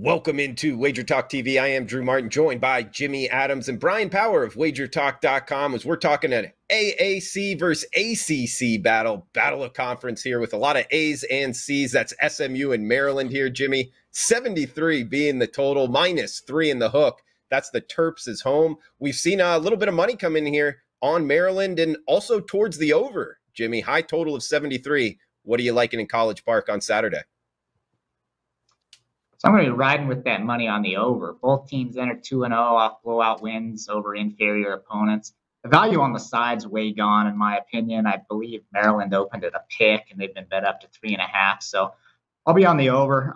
Welcome into Wager Talk TV. I am Drew Martin, joined by Jimmy Adams and Bryan Power of WagerTalk.com as we're talking an AAC versus ACC battle of conference here with a lot of A's and C's. That's SMU and Maryland here, Jimmy. 73 being the total, -3 in the hook. That's the Terps' home. We've seen a little bit of money come in here on Maryland and also towards the over, Jimmy. High total of 73. What are you liking in College Park on Saturday? So I'm going to be riding with that money on the over. Both teams entered 2-0 off blowout wins over inferior opponents. The value on the side's way gone, in my opinion. I believe Maryland opened at a pick, and they've been bet up to 3.5. So I'll be on the over.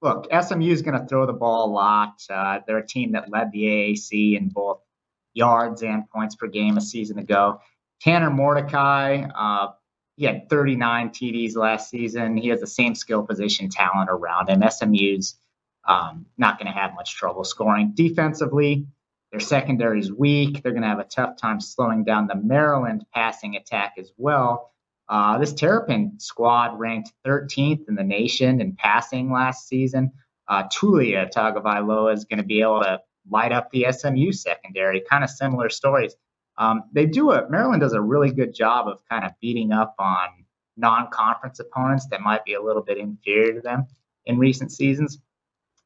Look, SMU is going to throw the ball a lot. They're a team that led the AAC in both yards and points per game a season ago. Tanner Mordecai, he had 39 TDs last season. He has the same skill position talent around him. SMU's not going to have much trouble scoring. Defensively, their secondary is weak. They're going to have a tough time slowing down the Maryland passing attack as well. This Terrapin squad ranked 13th in the nation in passing last season. Tulane Tagovailoa is going to be able to light up the SMU secondary. Kind of similar stories. Maryland does a really good job of kind of beating up on non-conference opponents that might be a little bit inferior to them in recent seasons.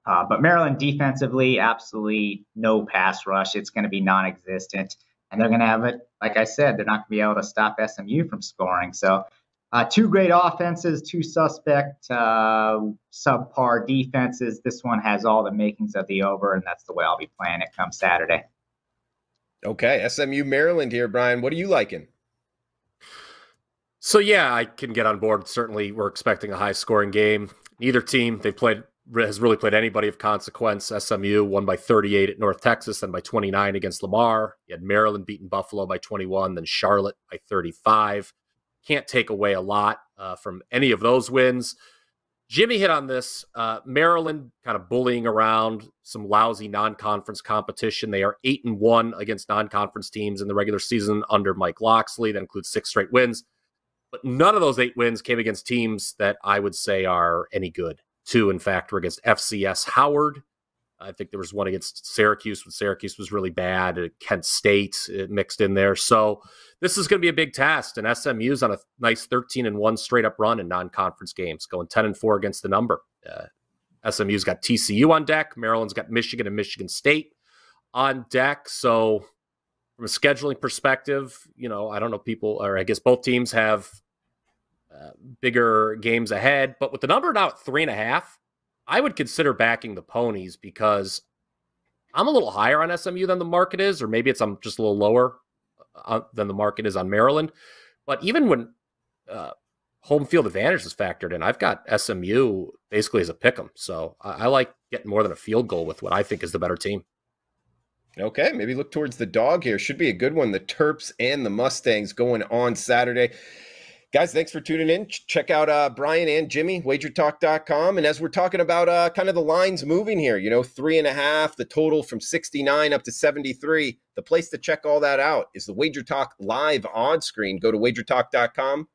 But Maryland defensively, absolutely no pass rush. It's going to be non-existent. And they're going to have it, like I said, they're not going to be able to stop SMU from scoring. So two great offenses, two suspect, subpar defenses. This one has all the makings of the over, and that's the way I'll be playing it come Saturday. Okay, SMU Maryland here, Bryan. What are you liking? So, yeah, I can get on board. Certainly, we're expecting a high-scoring game. Neither team has really played anybody of consequence. SMU won by 38 at North Texas, then by 29 against Lamar. You had Maryland beating Buffalo by 21, then Charlotte by 35. Can't take away a lot from any of those wins. Jimmy hit on this. Maryland kind of bullying around some lousy non-conference competition. They are 8-1 against non-conference teams in the regular season under Mike Locksley. That includes 6 straight wins. But none of those 8 wins came against teams that I would say are any good. 2, in fact, were against FCS Howard. I think there was one against Syracuse when Syracuse was really bad. Kent State mixed in there. So this is going to be a big test. And SMU's on a nice 13-1 straight-up run in non-conference games, going 10-4 against the number. SMU's got TCU on deck. Maryland's got Michigan and Michigan State on deck. So from a scheduling perspective, you know, I don't know people – or I guess both teams have bigger games ahead. But with the number now at 3.5, I would consider backing the ponies because I'm a little higher on SMU than the market is, or maybe it's I'm just a little lower than the market is on Maryland. But even when home field advantage is factored in, I've got SMU basically as a pick'em. So I like getting more than a field goal with what I think is the better team. Okay, maybe look towards the dog here. Should be a good one. The Terps and the Mustangs going on Saturday. Guys, thanks for tuning in. Check out Bryan and Jimmy, WagerTalk.com. And as we're talking about kind of the lines moving here, you know, 3.5, the total from 69 up to 73. The place to check all that out is the WagerTalk live odds screen. Go to WagerTalk.com,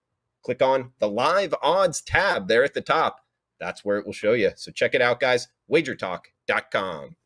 click on the live odds tab there at the top. That's where it will show you. So check it out, guys, WagerTalk.com.